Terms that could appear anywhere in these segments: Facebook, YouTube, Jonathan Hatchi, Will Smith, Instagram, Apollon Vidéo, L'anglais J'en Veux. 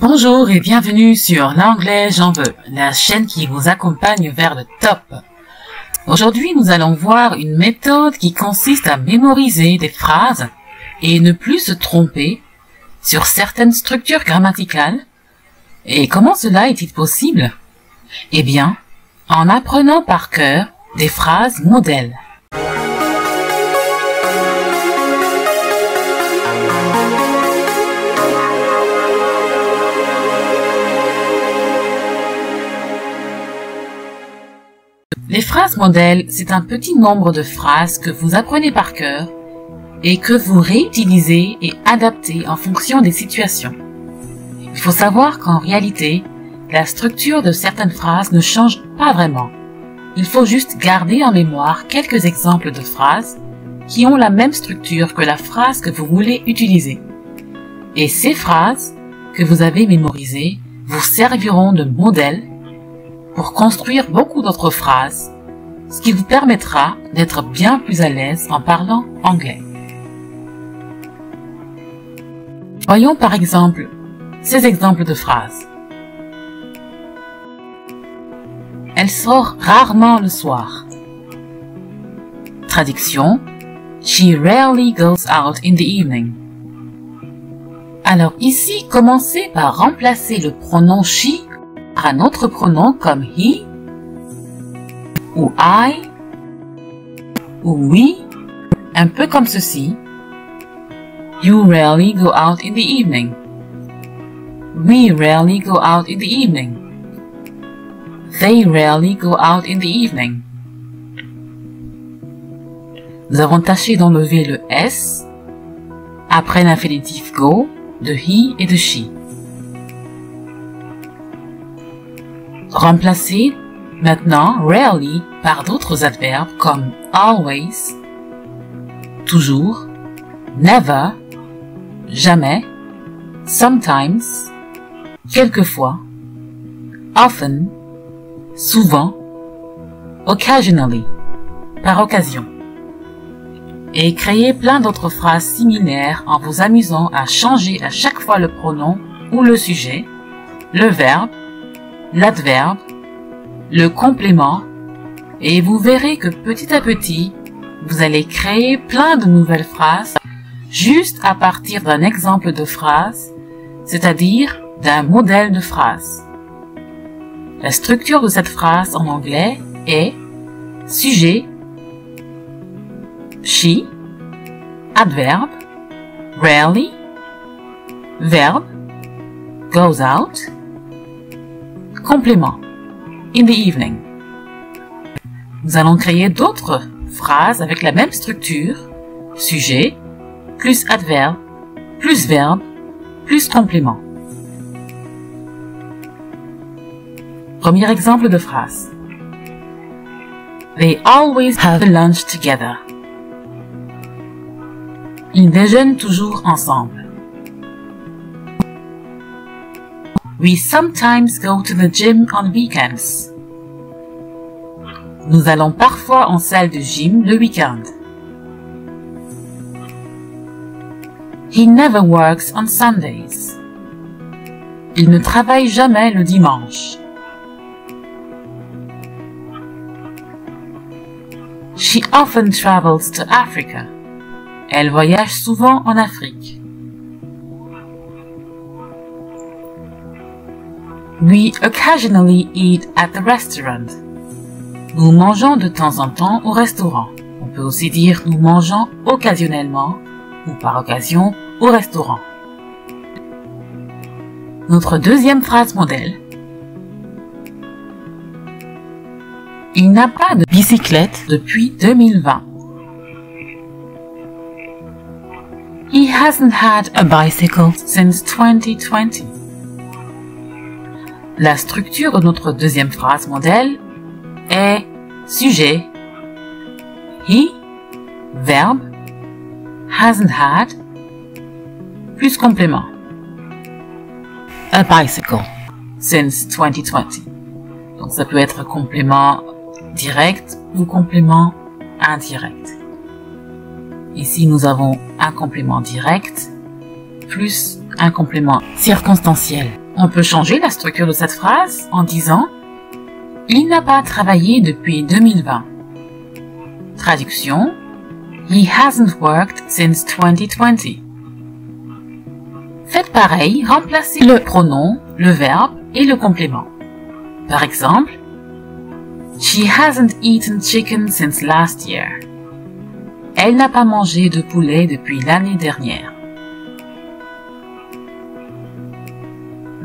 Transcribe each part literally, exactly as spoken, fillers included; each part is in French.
Bonjour et bienvenue sur L'anglais J'en Veux, la chaîne qui vous accompagne vers le top. Aujourd'hui, nous allons voir une méthode qui consiste à mémoriser des phrases et ne plus se tromper sur certaines structures grammaticales. Et comment cela est-il possible? Eh bien, en apprenant par cœur des phrases modèles. Les phrases modèles, c'est un petit nombre de phrases que vous apprenez par cœur et que vous réutilisez et adaptez en fonction des situations. Il faut savoir qu'en réalité, la structure de certaines phrases ne change pas vraiment. Il faut juste garder en mémoire quelques exemples de phrases qui ont la même structure que la phrase que vous voulez utiliser. Et ces phrases que vous avez mémorisées vous serviront de modèle pour construire beaucoup d'autres phrases, ce qui vous permettra d'être bien plus à l'aise en parlant anglais. Voyons par exemple ces exemples de phrases. Elle sort rarement le soir. Traduction: She rarely goes out in the evening. Alors ici, commencez par remplacer le pronom she par un autre pronom comme he, ou I, ou we, un peu comme ceci. You rarely go out in the evening. We rarely go out in the evening. They rarely go out in the evening. Nous avons tâché d'enlever le S après l'infinitif go de he et de she. Remplacez maintenant rarely par d'autres adverbes comme always, toujours, never, jamais, sometimes, quelquefois, often, souvent, occasionally, par occasion. Et créez plein d'autres phrases similaires en vous amusant à changer à chaque fois le pronom ou le sujet, le verbe, l'adverbe, le complément, et vous verrez que petit à petit, vous allez créer plein de nouvelles phrases juste à partir d'un exemple de phrase, c'est-à-dire d'un modèle de phrase. La structure de cette phrase en anglais est sujet, she, adverbe, rarely, verbe, goes out, complément, in the evening. Nous allons créer d'autres phrases avec la même structure, sujet, plus adverbe, plus verbe, plus complément. Premier exemple de phrase. They always have lunch together. Ils déjeunent toujours ensemble. We sometimes go to the gym on weekends. Nous allons parfois en salle de gym le week-end. He never works on Sundays. Il ne travaille jamais le dimanche. She often travels to Africa. Elle voyage souvent en Afrique. We occasionally eat at the restaurant. Nous mangeons de temps en temps au restaurant. On peut aussi dire nous mangeons occasionnellement ou par occasion au restaurant. Notre deuxième phrase modèle. Il n'a pas de bicyclette depuis deux mille vingt. He hasn't had a bicycle since twenty twenty. La structure de notre deuxième phrase modèle est sujet, he, verbe, hasn't had, plus complément, a bicycle, since twenty twenty. Donc ça peut être complément direct ou complément indirect. Ici nous avons un complément direct plus un complément circonstanciel. On peut changer la structure de cette phrase en disant « Il n'a pas travaillé depuis deux mille vingt ». Traduction « He hasn't worked since twenty twenty ». Faites pareil, remplacez le pronom, le verbe et le complément. Par exemple, « She hasn't eaten chicken since last year ». Elle n'a pas mangé de poulet depuis l'année dernière.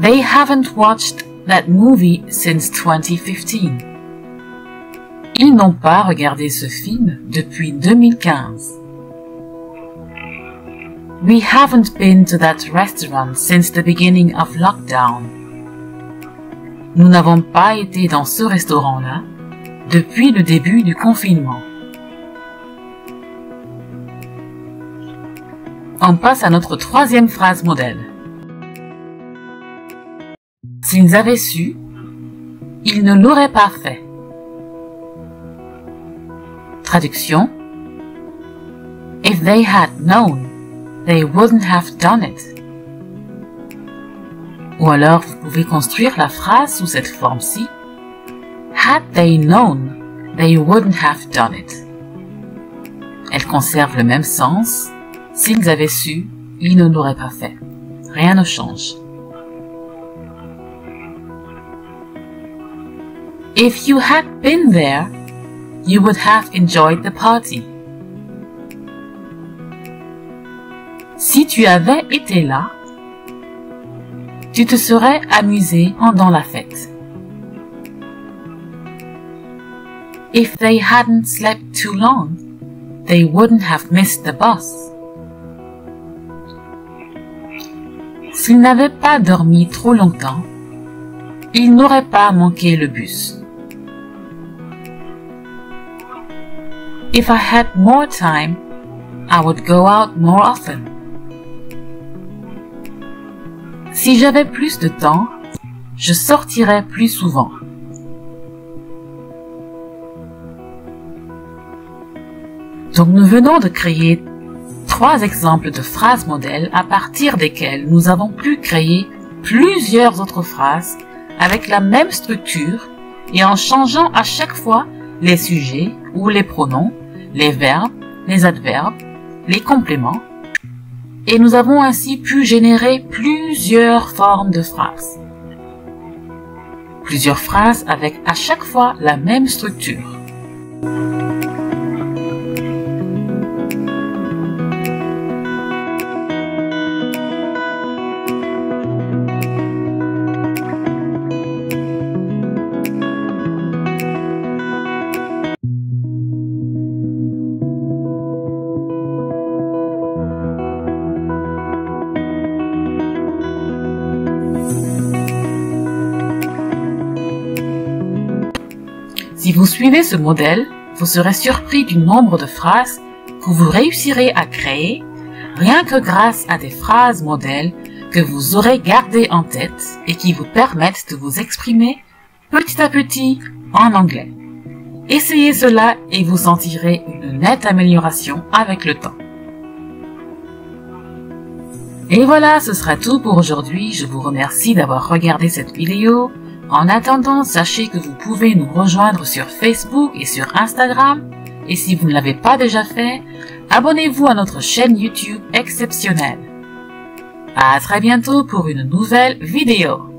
They haven't watched that movie since twenty fifteen. Ils n'ont pas regardé ce film depuis deux mille quinze. We haven't been to that restaurant since the beginning of lockdown. Nous n'avons pas été dans ce restaurant-là depuis le début du confinement. On passe à notre troisième phrase modèle. S'ils avaient su, ils ne l'auraient pas fait. Traduction. If they had known, they wouldn't have done it. Ou alors vous pouvez construire la phrase sous cette forme-ci. Had they known, they wouldn't have done it. Elle conserve le même sens. S'ils avaient su, ils ne l'auraient pas fait. Rien ne change. If you had been there, you would have enjoyed the party. Si tu avais été là, tu te serais amusé pendant la fête. If they hadn't slept too long, they wouldn't have missed the bus. S'ils n'avaient pas dormi trop longtemps, ils n'auraient pas manqué le bus. If I had more time, I would go out more often. Si j'avais plus de temps, je sortirais plus souvent. Donc nous venons de créer trois exemples de phrases modèles à partir desquelles nous avons pu créer plusieurs autres phrases avec la même structure et en changeant à chaque fois les sujets ou les pronoms, les verbes, les adverbes, les compléments, et nous avons ainsi pu générer plusieurs formes de phrases. Plusieurs phrases avec à chaque fois la même structure. Si vous suivez ce modèle, vous serez surpris du nombre de phrases que vous réussirez à créer rien que grâce à des phrases modèles que vous aurez gardées en tête et qui vous permettent de vous exprimer petit à petit en anglais. Essayez cela et vous sentirez une nette amélioration avec le temps. Et voilà, ce sera tout pour aujourd'hui. Je vous remercie d'avoir regardé cette vidéo. En attendant, sachez que vous pouvez nous rejoindre sur Facebook et sur Instagram. Et si vous ne l'avez pas déjà fait, abonnez-vous à notre chaîne YouTube exceptionnelle. À très bientôt pour une nouvelle vidéo.